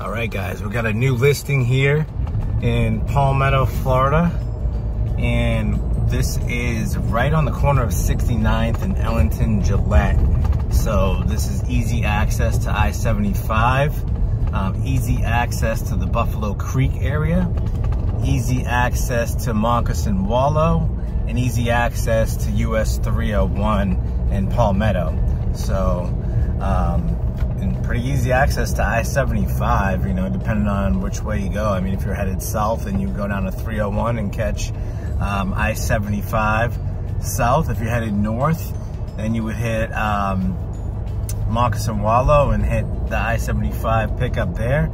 All right, guys, we got a new listing here in Palmetto, Florida, and this is right on the corner of 69th and Ellenton Gillette. So this is easy access to I-75, easy access to the Buffalo Creek area, easy access to Moccasin Wallow, and easy access to US 301 and Palmetto. So and pretty easy access to I-75, you know, depending on which way you go. I mean, if you're headed south, then you go down to 301 and catch I-75 south. If you're headed north, then you would hit Moccasin Wallow and hit the I-75 pickup there,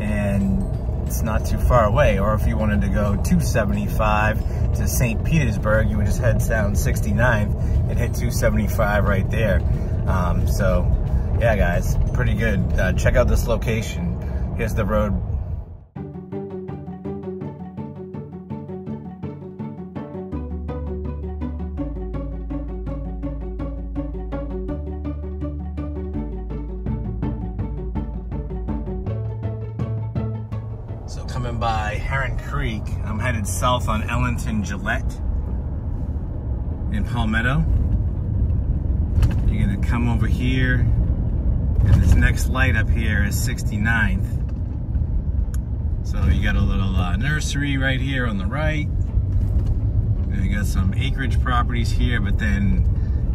and it's not too far away. Or if you wanted to go 275 to St. Petersburg, you would just head down 69th and hit 275 right there. So yeah, guys, pretty good. Check out this location. Here's the road. So coming by Heron Creek, I'm headed south on Ellenton Gillette in Palmetto. You're gonna come over here, and this next light up here is 69th. So you got a little nursery right here on the right. And you got some acreage properties here, but then,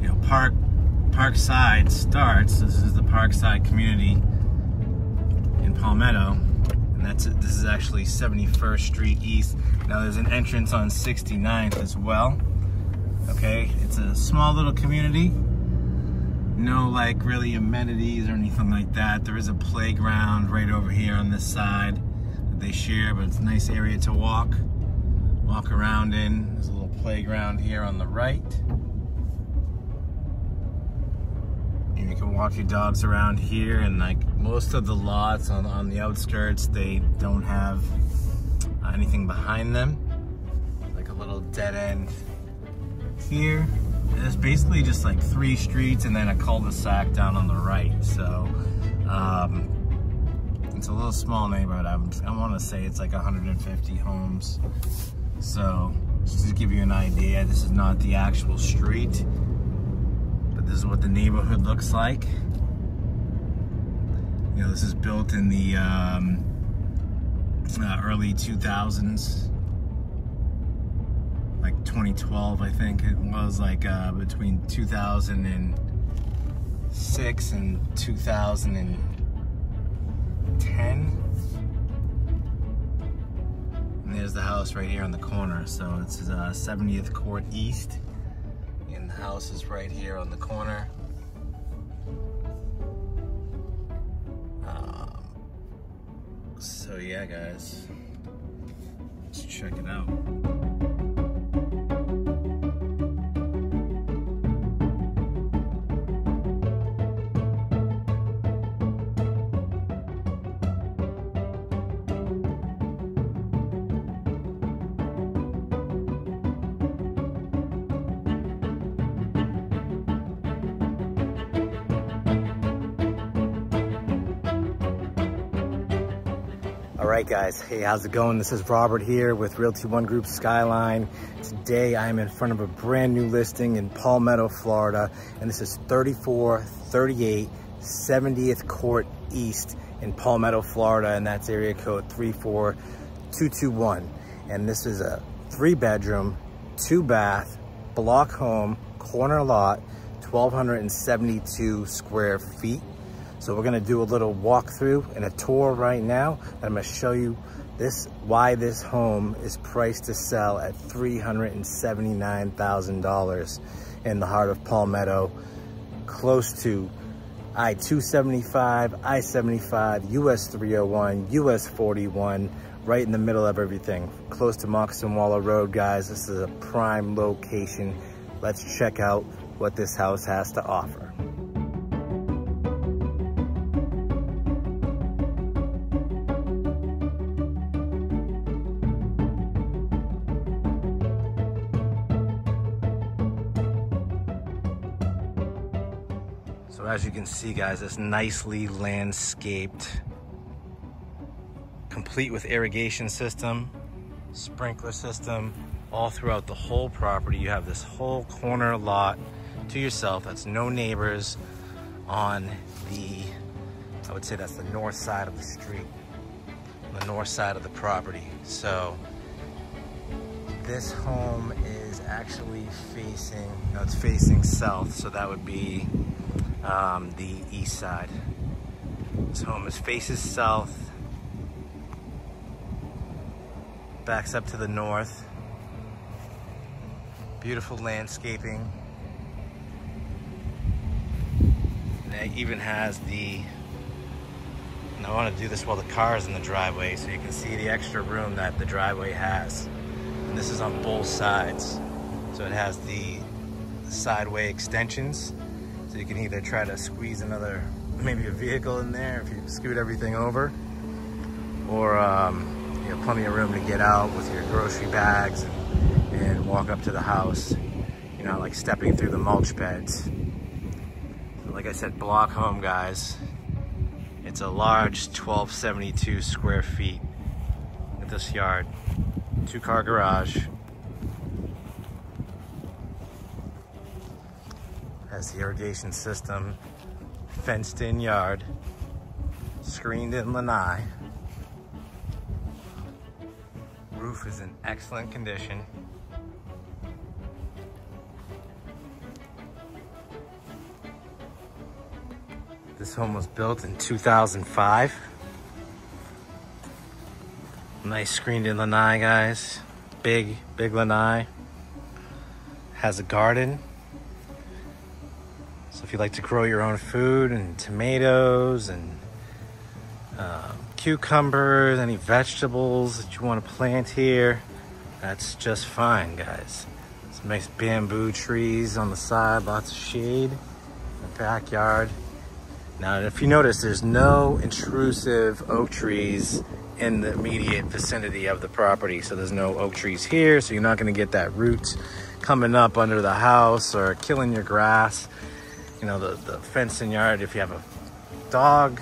you know, Parkside starts. This is the Parkside community in Palmetto. And that's it. This is actually 71st Street East. Now there's an entrance on 69th as well. Okay, it's a small little community. No, like, really amenities or anything like that. There is a playground right over here on this side that they share, but it's a nice area to walk around in. There's a little playground here on the right. And you can walk your dogs around here, and like most of the lots on the outskirts, they don't have anything behind them. Like a little dead end here. There's basically just like three streets and then a cul-de-sac down on the right. So it's a little small neighborhood. I want to say it's like 150 homes. So just to give you an idea, this is not the actual street, but this is what the neighborhood looks like. You know, this is built in the early 2000s. Like 2012, I think it was, like between 2006 and 2010. And there's the house right here on the corner. So it's 70th Court East, and the house is right here on the corner. So yeah, guys, let's check it out. All right, guys, hey, how's it going? This is Robert here with Realty One Group Skyline. Today, I am in front of a brand new listing in Palmetto, Florida, and this is 3438 70th Court East in Palmetto, Florida, and that's area code 34221. And this is a 3-bedroom, 2-bath, block home, corner lot, 1,272 square feet. So we're gonna do a little walkthrough and a tour right now. And I'm gonna show you why this home is priced to sell at $379,000 in the heart of Palmetto, close to I-275, I-75, US 301, US 41, right in the middle of everything. Close to Moccasin Wallow Road, guys. This is a prime location. Let's check out what this house has to offer. So as you can see, guys, it's nicely landscaped complete with irrigation system, sprinkler system, all throughout the whole property. You have this whole corner lot to yourself. That's no neighbors on the, I would say that's the north side of the street, the north side of the property. So this home is actually facing, no, it's facing south. So that would be the east side. This home is faces south, backs up to the north. Beautiful landscaping. And it even has the, and I want to do this while the car is in the driveway so you can see the extra room that the driveway has. And this is on both sides. So it has the sideway extensions. So you can either try to squeeze another, maybe a vehicle in there if you scoot everything over, or you know, plenty of room to get out with your grocery bags and walk up to the house, you know, like stepping through the mulch beds. So like I said, block home, guys. It's a large 1272 square feet at this yard, 2-car garage. Has the irrigation system, fenced in yard, screened in lanai. Roof is in excellent condition. This home was built in 2005. Nice screened in lanai, guys. Big, big lanai. Has a garden. So if you like to grow your own food and tomatoes and cucumbers, any vegetables that you want to plant here, that's just fine, guys. Some nice bamboo trees on the side, lots of shade in the backyard. Now, if you notice, there's no intrusive oak trees in the immediate vicinity of the property. So there's no oak trees here, so you're not going to get that root coming up under the house or killing your grass. You know, the fenced in yard, if you have a dog,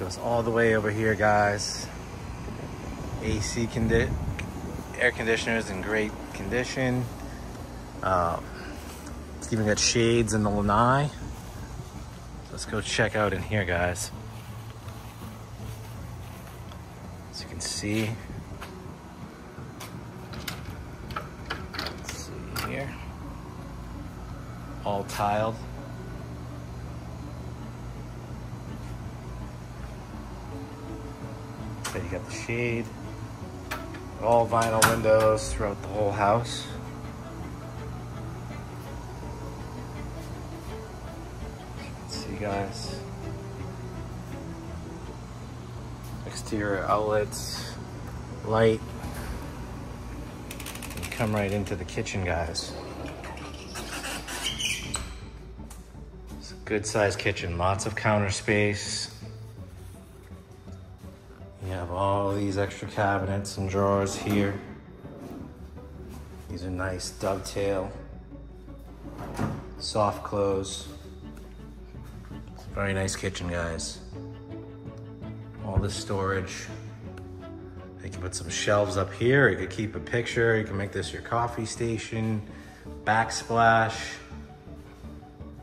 goes all the way over here, guys. AC air conditioners in great condition. It's even got shades in the lanai. Let's go check out in here, guys. As you can see. Let's see here. All tiled. So you got the shade, all vinyl windows throughout the whole house. As you can see, guys, exterior outlets, light. You come right into the kitchen, guys. It's a good sized kitchen, lots of counter space. You have all these extra cabinets and drawers here. These are nice dovetail, soft close. Very nice kitchen, guys. All this storage. You can put some shelves up here. You could keep a picture. You can make this your coffee station. Backsplash.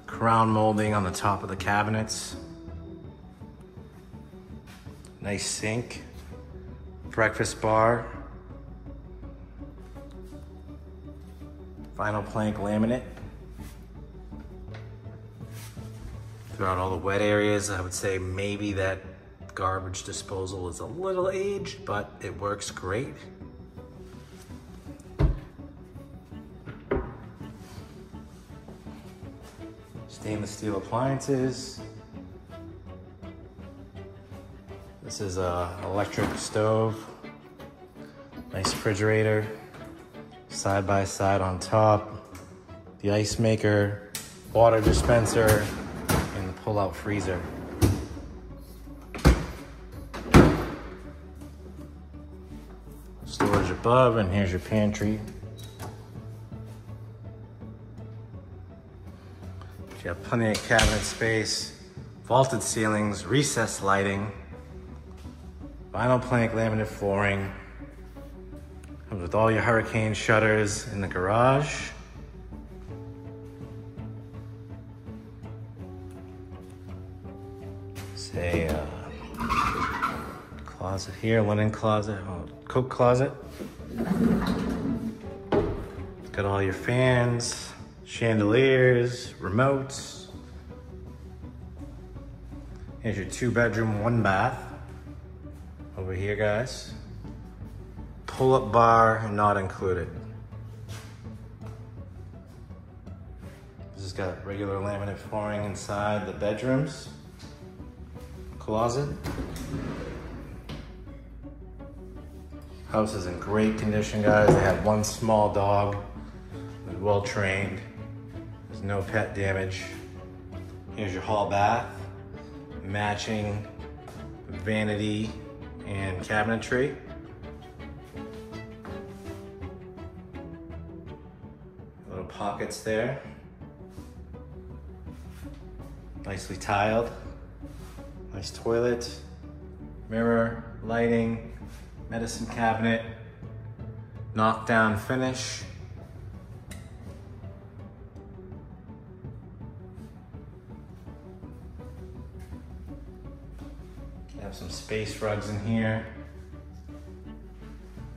Crown molding on the top of the cabinets. Nice sink, breakfast bar, vinyl plank laminate. Throughout all the wet areas, I would say maybe that garbage disposal is a little aged, but it works great. Stainless steel appliances. This is a electric stove, nice refrigerator, side by side on top, the ice maker, water dispenser, and the pull-out freezer. Storage above, and here's your pantry. You have plenty of cabinet space, vaulted ceilings, recessed lighting. vinyl plank, laminate flooring. Comes with all your hurricane shutters in the garage. Say closet here, linen closet, coat closet. It's got all your fans, chandeliers, remotes. Here's your 2-bedroom, 1-bath. Over here, guys. Pull-up bar not included. This has got regular laminate flooring inside the bedrooms. Closet. House is in great condition, guys. They have one small dog. It's well trained. There's no pet damage. Here's your hall bath. Matching vanity and cabinetry. Little pockets there. Nicely tiled. Nice toilet, mirror, lighting, medicine cabinet, knockdown finish. You have some space rugs in here.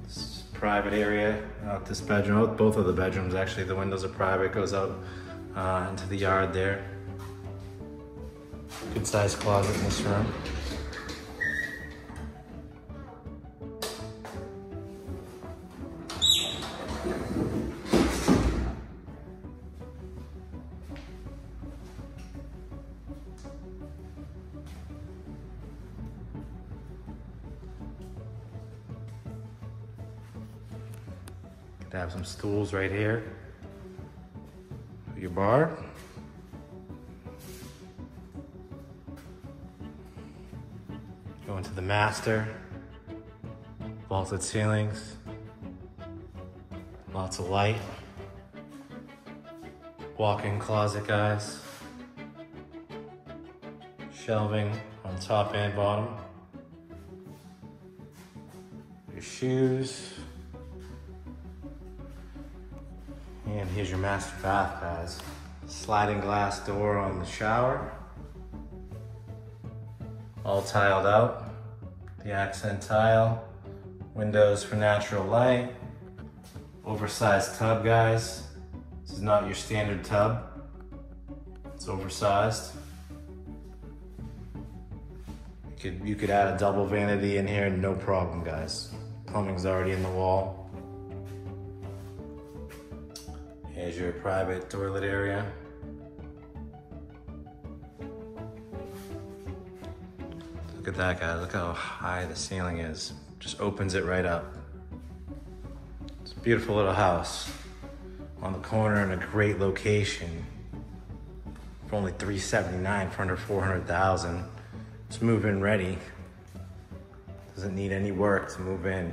This is a private area out this bedroom. Both of the bedrooms actually, the windows are private. It goes out into the yard there. Good sized closet in this room. Could have some stools right here. Your bar. Going to the master, vaulted ceilings, lots of light, walk-in closet, guys, shelving on top and bottom, your shoes, and here's your master bath, guys. Sliding glass door on the shower. All tiled out, the accent tile, windows for natural light, oversized tub, guys. This is not your standard tub, it's oversized. You could add a double vanity in here, no problem, guys. Plumbing's already in the wall. Here's your private toilet area. Look at that, guys, look how high the ceiling is. Just opens it right up. It's a beautiful little house on the corner in a great location for only $379,000 for under $400,000. It's move-in ready. Doesn't need any work to move in.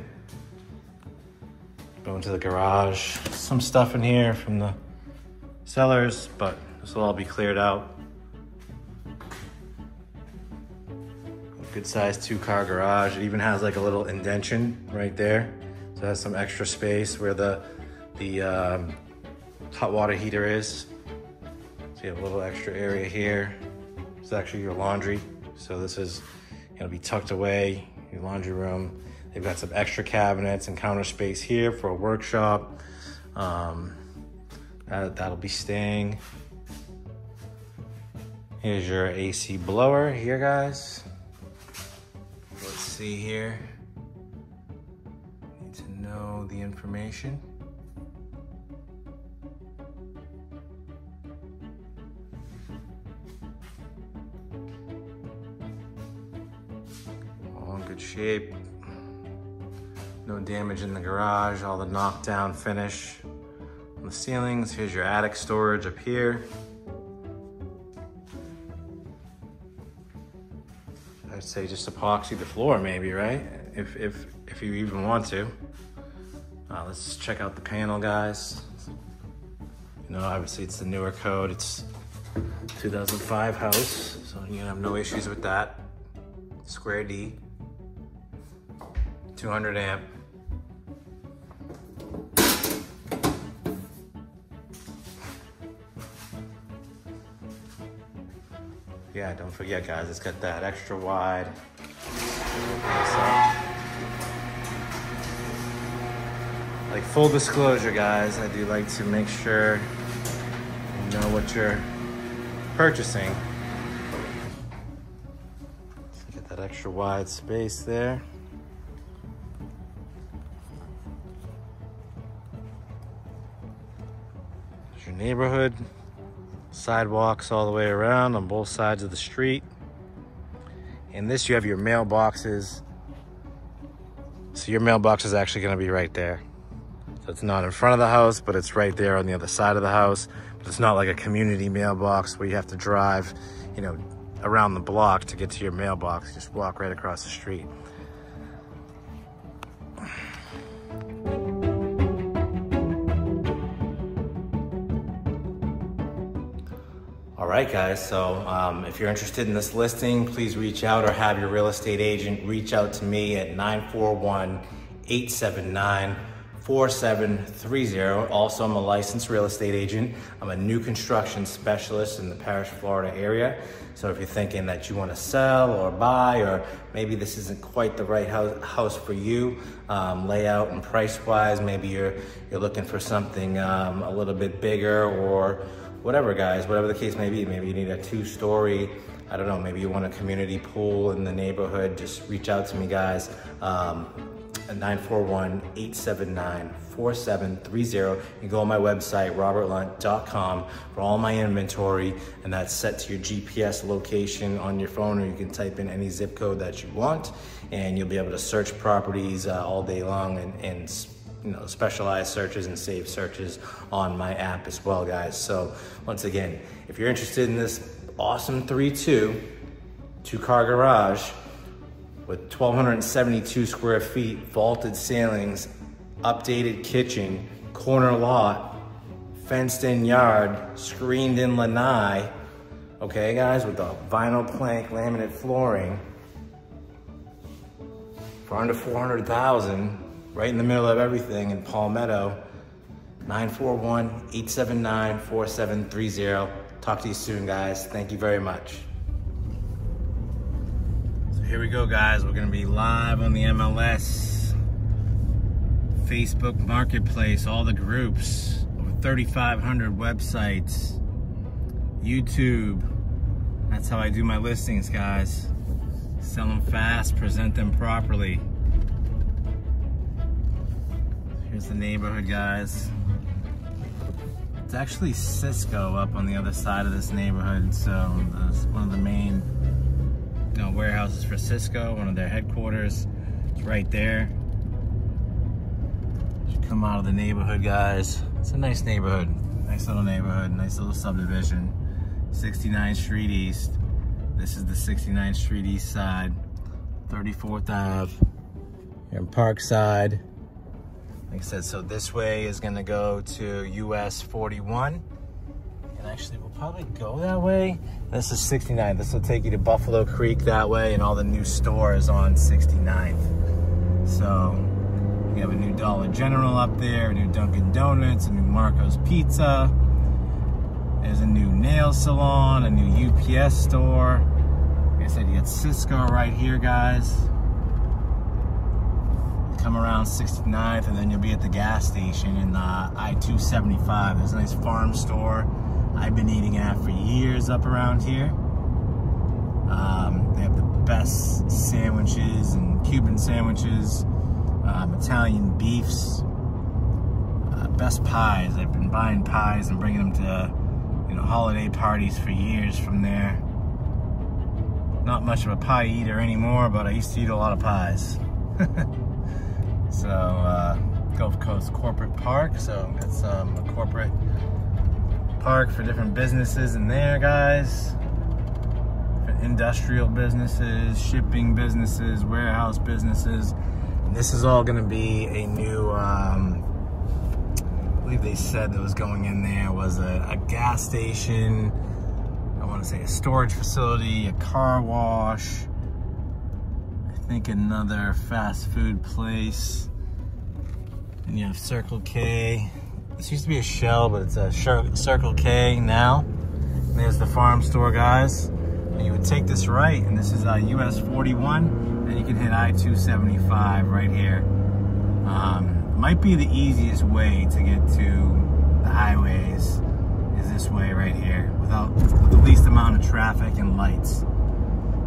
Go into the garage. Some stuff in here from the cellars, but this will all be cleared out. Good size 2-car garage. It even has like a little indentation right there. So it has some extra space where the hot water heater is. So you have a little extra area here. It's actually your laundry. So this is, it'll be tucked away, your laundry room. They've got some extra cabinets and counter space here for a workshop. That'll be staying. Here's your AC blower here, guys. See here, need to know the information. All in good shape. No damage in the garage, all the knockdown finish on the ceilings. Here's your attic storage up here. I'd say just epoxy the floor, maybe, right? If you even want to. Let's check out the panel, guys. You know, obviously it's the newer code. It's 2005 house, so you're gonna have no issues with that. Square D. 200 amp. Yeah, don't forget guys, it's got that extra wide. Like full disclosure guys, I do like to make sure you know what you're purchasing. So you get that extra wide space there. There's your neighborhood. Sidewalks all the way around on both sides of the street. In this you have your mailboxes. So your mailbox is actually going to be right there. So it's not in front of the house, but it's right there on the other side of the house. But it's not like a community mailbox where you have to drive, you know, around the block to get to your mailbox. You just walk right across the street. All right guys, so if you're interested in this listing, please reach out or have your real estate agent reach out to me at 941-879-4730. Also, I'm a licensed real estate agent. I'm a new construction specialist in the Parish, Florida area. So if you're thinking that you want to sell or buy, or maybe this isn't quite the right house for you, layout and price-wise, maybe you're looking for something a little bit bigger or whatever guys, whatever the case may be, maybe you need a two-story, I don't know, maybe you want a community pool in the neighborhood, just reach out to me guys, at 941-879-4730. You can go on my website, robertlunt.com, for all my inventory, and that's set to your GPS location on your phone, or you can type in any zip code that you want, and you'll be able to search properties all day long and you know, specialized searches and saved searches on my app as well, guys. So once again, if you're interested in this awesome 3-2, two-car garage with 1,272 square feet, vaulted ceilings, updated kitchen, corner lot, fenced-in yard, screened-in lanai, okay, guys, with the vinyl plank, laminate flooring, for under $400,000, right in the middle of everything in Palmetto, 941-879-4730. Talk to you soon, guys. Thank you very much. So here we go, guys. We're gonna be live on the MLS, Facebook Marketplace, all the groups, over 3,500 websites, YouTube. That's how I do my listings, guys. Sell them fast, present them properly. Here's the neighborhood, guys. It's actually Cisco up on the other side of this neighborhood. So it's one of the main warehouses for Cisco, one of their headquarters. It's right there. You come out of the neighborhood, guys. It's a nice neighborhood. Nice little neighborhood, nice little subdivision. 69th Street East. This is the 69th Street East side. 34th Ave. You're in Parkside. Like I said, so this way is gonna go to US 41. And actually, we'll probably go that way. This is 69th. This will take you to Buffalo Creek that way and all the new stores on 69th. So we have a new Dollar General up there, a new Dunkin' Donuts, a new Marco's Pizza. There's a new nail salon, a new UPS store. Like I said, you got Cisco right here, guys. Come around 69th and then you'll be at the gas station in I-275. There's a nice farm store I've been eating at for years up around here. They have the best sandwiches and Cuban sandwiches, Italian beefs, best pies. I've been buying pies and bringing them to holiday parties for years from there. Not much of a pie eater anymore, but I used to eat a lot of pies. So, Gulf Coast Corporate Park. So, that's a corporate park for different businesses in there, guys. For industrial businesses, shipping businesses, warehouse businesses. And this is all going to be a new, I believe they said that was going in there was a gas station, I want to say a storage facility, a car wash. I think another fast food place. And you have Circle K. This used to be a Shell, but it's a Circle K now. And there's the farm store, guys. And you would take this right, and this is US 41, and you can hit I-275 right here. Might be the easiest way to get to the highways is this way right here, with the least amount of traffic and lights.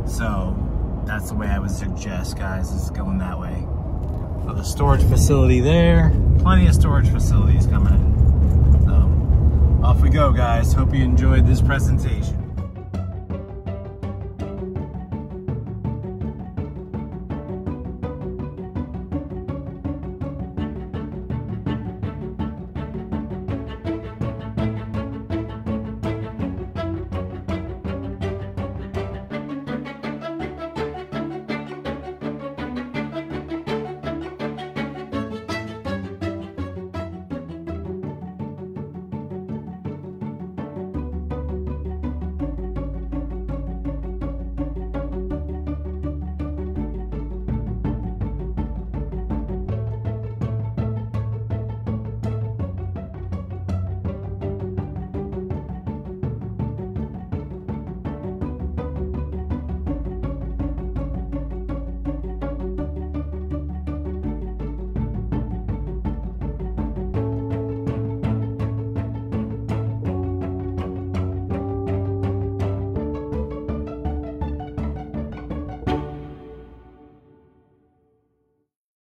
So that's the way I would suggest, guys, is going that way. So the storage facility there, plenty of storage facilities coming in. So off we go, guys. Hope you enjoyed this presentation.